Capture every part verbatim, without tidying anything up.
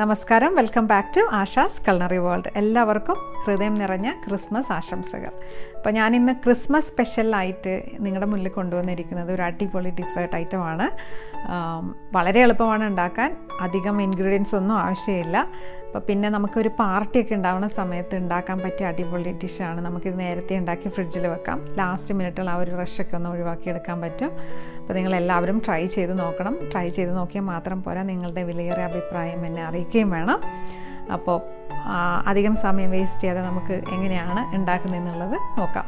Namaskaram, welcome back to Asha's Culinary World. എല്ലാവർക്കും ഹൃദയം നിറഞ്ഞ ക്രിസ്മസ് ആശംസകൾ. അപ്പോൾ ഞാൻ ഇന്ന് ക്രിസ്മസ് സ്പെഷ്യൽ ആയിട്ട് നിങ്ങളുടെ മുന്നിൽ കൊണ്ടുവന്നിരിക്കുന്നത് ഒരു അടിപൊളി ഡിസേർട്ട് ഐറ്റമാണ്. വളരെ എളുപ്പമാണ് ഉണ്ടാക്കാൻ, അധികം ഇൻഗ്രീഡിയൻസ് ഒന്നും ആവശ്യമില്ല. അപ്പോൾ പിന്നെ നമുക്കൊരു പാർട്ടിയൊക്കെ ഉണ്ടാവുന്ന സമയത്ത് ഉണ്ടാക്കാൻ പറ്റിയ അടിപൊളി ഡിഷാണ്. നമുക്കിത് നേരത്തെ ഉണ്ടാക്കി ഫ്രിഡ്ജിൽ വെക്കാം, ലാസ്റ്റ് മിനിറ്റുള്ള ആ ഒരു റഷൊക്കെ ഒന്ന് ഒഴിവാക്കിയെടുക്കാൻ പറ്റും. അപ്പോൾ നിങ്ങളെല്ലാവരും ട്രൈ ചെയ്ത് നോക്കണം. ട്രൈ ചെയ്ത് നോക്കിയാൽ മാത്രം പോരാ, നിങ്ങളുടെ വിലയേറിയ അഭിപ്രായം എന്നെ അറിയിക്കുകയും വേണം. അപ്പോൾ അധികം സമയം വേസ്റ്റ് ചെയ്യാതെ നമുക്ക് എങ്ങനെയാണ് ഉണ്ടാക്കുന്നതെന്നുള്ളത് നോക്കാം.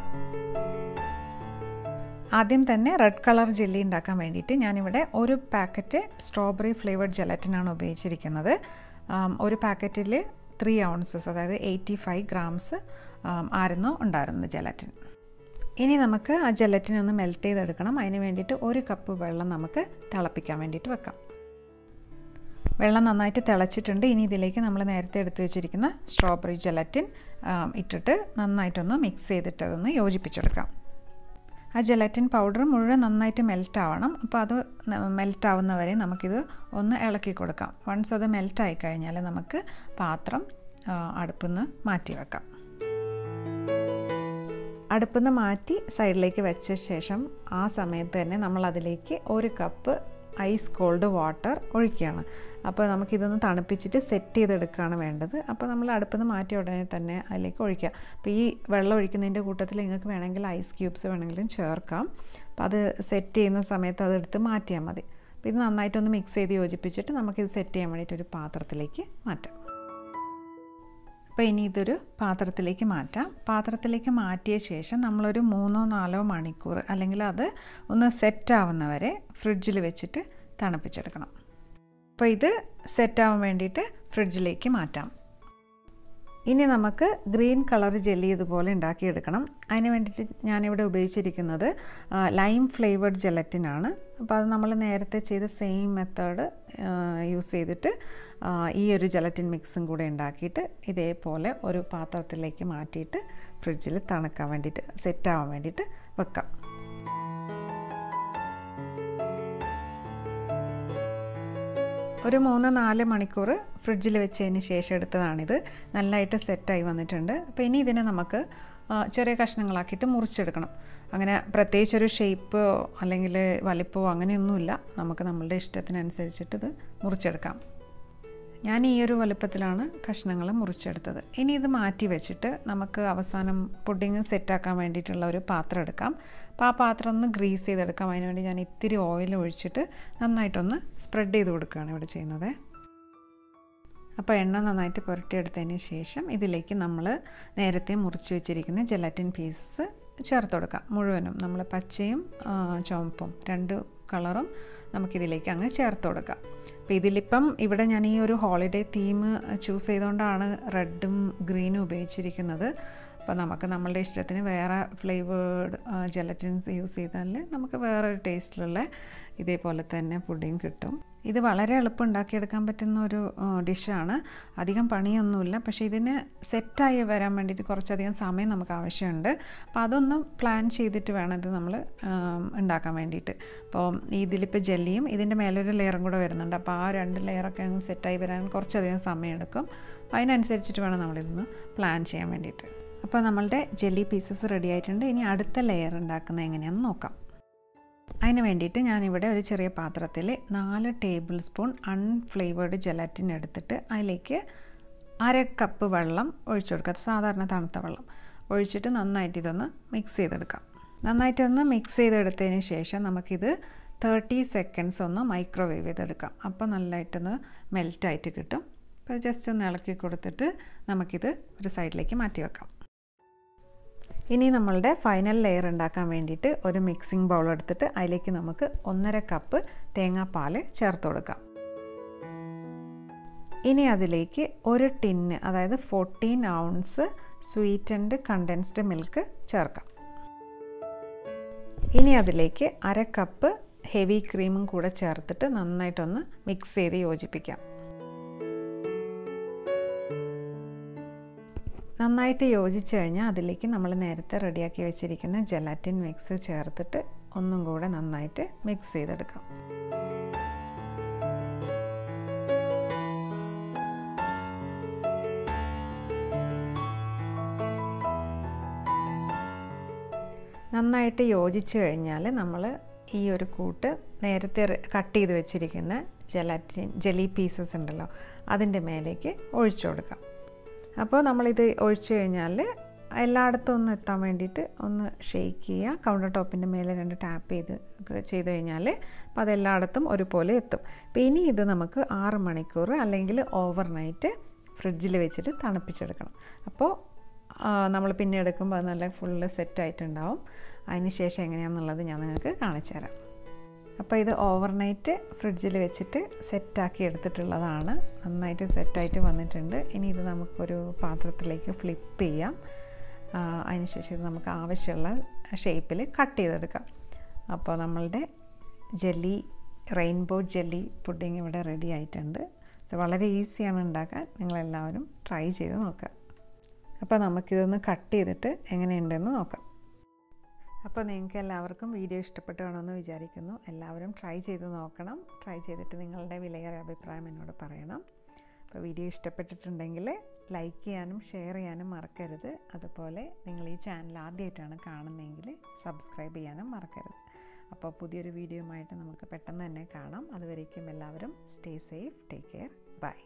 ആദ്യം തന്നെ റെഡ് കളർ ജെല്ലി ഉണ്ടാക്കാൻ വേണ്ടിയിട്ട് ഞാനിവിടെ ഒരു പാക്കറ്റ് സ്ട്രോബെറി ഫ്ലേവർഡ് ജെലറ്റിനാണ് ഉപയോഗിച്ചിരിക്കുന്നത്. ഒരു പാക്കറ്റിൽ ത്രീ ഔൺസസ് അതായത് എയ്റ്റി ഫൈവ് ഗ്രാംസ് ആയിരുന്നു ഉണ്ടായിരുന്നത് ജെലറ്റിൻ. ഇനി നമുക്ക് ആ ജെലറ്റിൻ ഒന്ന് മെൽറ്റ് ചെയ്തെടുക്കണം. അതിന് വേണ്ടിയിട്ട് ഒരു കപ്പ് വെള്ളം നമുക്ക് തിളപ്പിക്കാൻ വേണ്ടിയിട്ട് വെക്കാം. വെള്ളം നന്നായിട്ട് തിളച്ചിട്ടുണ്ട്. ഇനി ഇതിലേക്ക് നമ്മൾ നേരത്തെ എടുത്തു വെച്ചിരിക്കുന്ന സ്ട്രോബെറി ജെലറ്റിൻ ഇട്ടിട്ട് നന്നായിട്ടൊന്ന് മിക്സ് ചെയ്തിട്ട് അതൊന്ന് യോജിപ്പിച്ചെടുക്കാം. ആ ജെലറ്റിൻ പൗഡർ മുഴുവൻ നന്നായിട്ട് മെൽറ്റാവണം. അപ്പോൾ അത് മെൽറ്റാവുന്നവരെ നമുക്കിത് ഒന്ന് ഇളക്കി കൊടുക്കാം. വൺസ് അത് മെൽറ്റായി കഴിഞ്ഞാൽ നമുക്ക് പാത്രം അടുപ്പിൽ നിന്ന് മാറ്റി വെക്കാം. അടുപ്പിൽ നിന്ന് മാറ്റി സൈഡിലേക്ക് വെച്ച ശേഷം ആ സമയത്ത് തന്നെ നമ്മളതിലേക്ക് ഒരു കപ്പ് ഐസ് കോൾഡ് വാട്ടർ ഒഴിക്കുകയാണ്. അപ്പോൾ നമുക്കിതൊന്ന് തണുപ്പിച്ചിട്ട് സെറ്റ് ചെയ്തെടുക്കുകയാണ് വേണ്ടത്. അപ്പോൾ നമ്മൾ അടുപ്പിൽ നിന്ന് മാറ്റിയ ഉടനെ തന്നെ അതിലേക്ക് ഒഴിക്കുക. അപ്പോൾ ഈ വെള്ളം ഒഴിക്കുന്നതിൻ്റെ കൂട്ടത്തിൽ നിങ്ങൾക്ക് വേണമെങ്കിൽ ഐസ് ക്യൂബ്സ് വേണമെങ്കിലും ചേർക്കാം. അപ്പോൾ അത് സെറ്റ് ചെയ്യുന്ന സമയത്ത് അതെടുത്ത് മാറ്റിയാൽ മതി. അപ്പോൾ ഇത് നന്നായിട്ടൊന്ന് മിക്സ് ചെയ്ത് യോജിപ്പിച്ചിട്ട് നമുക്കിത് സെറ്റ് ചെയ്യാൻ വേണ്ടിയിട്ടൊരു പാത്രത്തിലേക്ക് മാറ്റാം. അപ്പോൾ ഇനി ഇതൊരു പാത്രത്തിലേക്ക് മാറ്റാം. പാത്രത്തിലേക്ക് മാറ്റിയ ശേഷം നമ്മളൊരു മൂന്നോ നാലോ മണിക്കൂർ അല്ലെങ്കിൽ അത് ഒന്ന് സെറ്റാവുന്നവരെ ഫ്രിഡ്ജിൽ വെച്ചിട്ട് തണുപ്പിച്ചെടുക്കണം. അപ്പോൾ ഇത് സെറ്റാവാൻ വേണ്ടിയിട്ട് ഫ്രിഡ്ജിലേക്ക് മാറ്റാം. ഇനി നമുക്ക് ഗ്രീൻ കളർ ജെല്ലി ഇതുപോലെ ഉണ്ടാക്കിയെടുക്കണം. അതിന് വേണ്ടിയിട്ട് ഞാനിവിടെ ഉപയോഗിച്ചിരിക്കുന്നത് ലൈം ഫ്ലേവേർഡ് ജെലറ്റിനാണ്. അപ്പോൾ അത് നമ്മൾ നേരത്തെ ചെയ്ത സെയിം മെത്തേഡ് യൂസ് ചെയ്തിട്ട് ഈ ഒരു ജെലറ്റിൻ മിക്സും കൂടെ ഉണ്ടാക്കിയിട്ട് ഇതേപോലെ ഒരു പാത്രത്തിലേക്ക് മാറ്റിയിട്ട് ഫ്രിഡ്ജിൽ തണുക്കാൻ വേണ്ടിയിട്ട് സെറ്റാവാൻ വേണ്ടിയിട്ട് വെക്കാം. ഒരു മൂന്ന് നാല് മണിക്കൂർ ഫ്രിഡ്ജിൽ വെച്ചതിന് ശേഷം എടുത്തതാണിത്. നല്ലതായിട്ട് സെറ്റായി വന്നിട്ടുണ്ട്. അപ്പോൾ ഇനി ഇതിനെ നമുക്ക് ചെറിയ കഷ്ണങ്ങളാക്കിയിട്ട് മുറിച്ചെടുക്കണം. അങ്ങനെ പ്രത്യേകിച്ചൊരു ഷേപ്പ് അല്ലെങ്കിൽ വലിപ്പമോ അങ്ങനെയൊന്നുമില്ല. നമുക്ക് നമ്മളുടെ ഇഷ്ടത്തിനനുസരിച്ചിട്ട് ഇത് മുറിച്ചെടുക്കാം. ഞാൻ ഈ ഒരു വലുപ്പത്തിലാണ് കഷ്ണങ്ങൾ മുറിച്ചെടുത്തത്. ഇനി ഇത് മാറ്റി വെച്ചിട്ട് നമുക്ക് അവസാനം പുഡിങ് സെറ്റാക്കാൻ വേണ്ടിയിട്ടുള്ള ഒരു പാത്രം എടുക്കാം. അപ്പോൾ ആ പാത്രം ഒന്ന് ഗ്രീസ് ചെയ്തെടുക്കാം. അതിനുവേണ്ടി ഞാൻ ഇത്തിരി ഓയിൽ ഒഴിച്ചിട്ട് നന്നായിട്ടൊന്ന് സ്പ്രെഡ് ചെയ്ത് കൊടുക്കുകയാണ് ഇവിടെ ചെയ്യുന്നത്. അപ്പോൾ എണ്ണ നന്നായിട്ട് പുരട്ടിയെടുത്തതിന് ശേഷം ഇതിലേക്ക് നമ്മൾ നേരത്തെ മുറിച്ച് വെച്ചിരിക്കുന്ന ജെലറ്റിൻ പീസസ് ചേർത്ത് കൊടുക്കാം. മുഴുവനും നമ്മൾ പച്ചയും ചുവപ്പും രണ്ട് കളറും നമുക്കിതിലേക്ക് അങ്ങ് ചേർത്ത് കൊടുക്കാം. അപ്പോൾ ഇതിലിപ്പം ഇവിടെ ഞാൻ ഈ ഒരു ഹോളിഡേ തീം ചൂസ് ചെയ്തുകൊണ്ടാണ് റെഡും ഗ്രീനും ഉപയോഗിച്ചിരിക്കുന്നത്. അപ്പോൾ നമുക്ക് നമ്മളുടെ ഇഷ്ടത്തിന് വേറെ ഫ്ലേവേർഡ് ജെലറ്റിൻസ് യൂസ് ചെയ്താൽ നമുക്ക് വേറൊരു ടേസ്റ്റിലുള്ള ഇതേപോലെ തന്നെ പുഡിങ് കിട്ടും. ഇത് വളരെ എളുപ്പം ഉണ്ടാക്കിയെടുക്കാൻ പറ്റുന്ന ഒരു ഡിഷാണ്. അധികം പണിയൊന്നുമില്ല. പക്ഷേ ഇതിന് സെറ്റായി വരാൻ വേണ്ടിയിട്ട് കുറച്ചധികം സമയം നമുക്ക് ആവശ്യമുണ്ട്. അപ്പോൾ അതൊന്ന് പ്ലാൻ ചെയ്തിട്ട് വേണം ഇത് നമ്മൾ ഉണ്ടാക്കാൻ വേണ്ടിയിട്ട്. അപ്പോൾ ഇതിലിപ്പോൾ ജെല്ലിയും ഇതിൻ്റെ മേലൊരു ലെയറും കൂടെ വരുന്നുണ്ട്. അപ്പോൾ ആ രണ്ട് ലെയറൊക്കെ ഒന്ന് സെറ്റായി വരാൻ കുറച്ചധികം സമയം എടുക്കും. അപ്പോൾ അതിനനുസരിച്ചിട്ട് വേണം നമ്മളിതൊന്ന് പ്ലാൻ ചെയ്യാൻ വേണ്ടിയിട്ട്. അപ്പോൾ നമ്മളുടെ ജെല്ലി പീസസ് റെഡി ആയിട്ടുണ്ട്. ഇനി അടുത്ത ലെയർ ഉണ്ടാക്കുന്നത് എങ്ങനെയാണെന്ന് നോക്കാം. അതിന് വേണ്ടിയിട്ട് ഞാനിവിടെ ഒരു ചെറിയ പാത്രത്തിൽ നാല് ടേബിൾ സ്പൂൺ അൺഫ്ലേവേർഡ് ജെലറ്റിൻ എടുത്തിട്ട് അതിലേക്ക് അര കപ്പ് വെള്ളം ഒഴിച്ചു കൊടുക്കുക. സാധാരണ തണുത്ത വെള്ളം ഒഴിച്ചിട്ട് നന്നായിട്ട് ഇതൊന്ന് മിക്സ് ചെയ്തെടുക്കാം. നന്നായിട്ടൊന്ന് മിക്സ് ചെയ്തെടുത്തതിന് ശേഷം നമുക്കിത് തേർട്ടി സെക്കൻഡ്സ് ഒന്ന് മൈക്രോവേവ് ചെയ്തെടുക്കാം. അപ്പോൾ നല്ലതായിട്ടൊന്ന് മെൽറ്റായിട്ട് കിട്ടും. അപ്പോൾ ജസ്റ്റ് ഒന്ന് ഇളക്കി കൊടുത്തിട്ട് നമുക്കിത് ഒരു സൈഡിലേക്ക് മാറ്റി വെക്കാം. ഇനി നമ്മളുടെ ഫൈനൽ ലെയർ ഉണ്ടാക്കാൻ വേണ്ടിയിട്ട് ഒരു മിക്സിംഗ് ബൗൾ എടുത്തിട്ട് അതിലേക്ക് നമുക്ക് ഒന്നര കപ്പ് തേങ്ങാപ്പാൽ ചേർത്ത് കൊടുക്കാം. ഇനി അതിലേക്ക് ഒരു ടിന്ന് അതായത് fourteen ounce sweetened condensed milk ചേർക്കാം. ഇനി അതിലേക്ക് അര കപ്പ് ഹെവി ക്രീമും കൂടെ ചേർത്തിട്ട് നന്നായിട്ടൊന്ന് മിക്സ് ചെയ്ത് യോജിപ്പിക്കാം. നന്നായിട്ട് യോജിച്ച് കഴിഞ്ഞാൽ അതിലേക്ക് നമ്മൾ നേരത്തെ റെഡിയാക്കി വെച്ചിരിക്കുന്ന ജെലാറ്റിൻ മിക്സ് ചേർത്തിട്ട് ഒന്നും കൂടെ നന്നായിട്ട് മിക്സ് ചെയ്തെടുക്കാം. നന്നായിട്ട് യോജിച്ചു കഴിഞ്ഞാൽ നമ്മൾ ഈ ഒരു കൂട്ട് നേരത്തെ കട്ട് ചെയ്തു വെച്ചിരിക്കുന്ന ജെലാറ്റിൻ ജെല്ലി പീസസ് ഉണ്ടല്ലോ അതിൻ്റെ മേലേക്ക് ഒഴിച്ചു കൊടുക്കാം. അപ്പോൾ നമ്മളിത് ഒഴിച്ചു കഴിഞ്ഞാൽ എല്ലായിടത്തും ഒന്ന് എത്താൻ വേണ്ടിയിട്ട് ഒന്ന് ഷെയ്ക്ക് ചെയ്യുക. കൗണ്ടർ ടോപ്പിൻ്റെ മേലെ രണ്ട് ടാപ്പ് ചെയ്ത് ചെയ്ത് കഴിഞ്ഞാൽ അപ്പോൾ അതെല്ലായിടത്തും ഒരുപോലെ എത്തും. അപ്പോൾ ഇനി ഇത് നമുക്ക് ആറ് മണിക്കൂർ അല്ലെങ്കിൽ ഓവർനൈറ്റ് ഫ്രിഡ്ജിൽ വെച്ചിട്ട് തണുപ്പിച്ചെടുക്കണം. അപ്പോൾ നമ്മൾ പിന്നെ എടുക്കുമ്പോൾ അത് നല്ല ഫുള്ള് സെറ്റായിട്ടുണ്ടാവും. അതിന് ശേഷം എങ്ങനെയാണെന്നുള്ളത് ഞാൻ നിങ്ങൾക്ക് കാണിച്ചു തരാം. അപ്പോൾ ഇത് ഓവർനൈറ്റ് ഫ്രിഡ്ജിൽ വെച്ചിട്ട് സെറ്റാക്കി എടുത്തിട്ടുള്ളതാണ്. നന്നായിട്ട് സെറ്റായിട്ട് വന്നിട്ടുണ്ട്. ഇനി ഇത് നമുക്കൊരു പാത്രത്തിലേക്ക് ഫ്ലിപ്പ് ചെയ്യാം. അതിനുശേഷം ഇത് നമുക്ക് ആവശ്യമുള്ള ഷേപ്പിൽ കട്ട് ചെയ്തെടുക്കാം. അപ്പോൾ നമ്മളുടെ ജെല്ലി റെയിൻബോ ജെല്ലി പുഡിംഗ് ഇവിടെ റെഡി ആയിട്ടുണ്ട്. സോ വളരെ ഈസിയാണ് ഉണ്ടാക്കാൻ. നിങ്ങളെല്ലാവരും ട്രൈ ചെയ്ത് നോക്കുക. അപ്പോൾ നമുക്കിതൊന്ന് കട്ട് ചെയ്തിട്ട് എങ്ങനെയുണ്ടെന്ന് നോക്കാം. അപ്പോൾ നിങ്ങൾക്ക് എല്ലാവർക്കും വീഡിയോ ഇഷ്ടപ്പെട്ടാണെന്ന് വിചാരിക്കുന്നു. എല്ലാവരും ട്രൈ ചെയ്ത് നോക്കണം. ട്രൈ ചെയ്തിട്ട് നിങ്ങളുടെ വിലയേറിയ അഭിപ്രായം എന്നോട് പറയണം. അപ്പോൾ വീഡിയോ ഇഷ്ടപ്പെട്ടിട്ടുണ്ടെങ്കിൽ ലൈക്ക് ചെയ്യാനും ഷെയർ ചെയ്യാനും മറക്കരുത്. അതുപോലെ നിങ്ങൾ ഈ ചാനൽ ആദ്യമായിട്ടാണ് കാണുന്നതെങ്കിൽ സബ്സ്ക്രൈബ് ചെയ്യാനും മറക്കരുത്. അപ്പോൾ പുതിയൊരു വീഡിയോയുമായിട്ട് നമുക്ക് പെട്ടെന്ന് തന്നെ കാണാം. അതുവരേക്കും എല്ലാവരും stay safe, take care, by.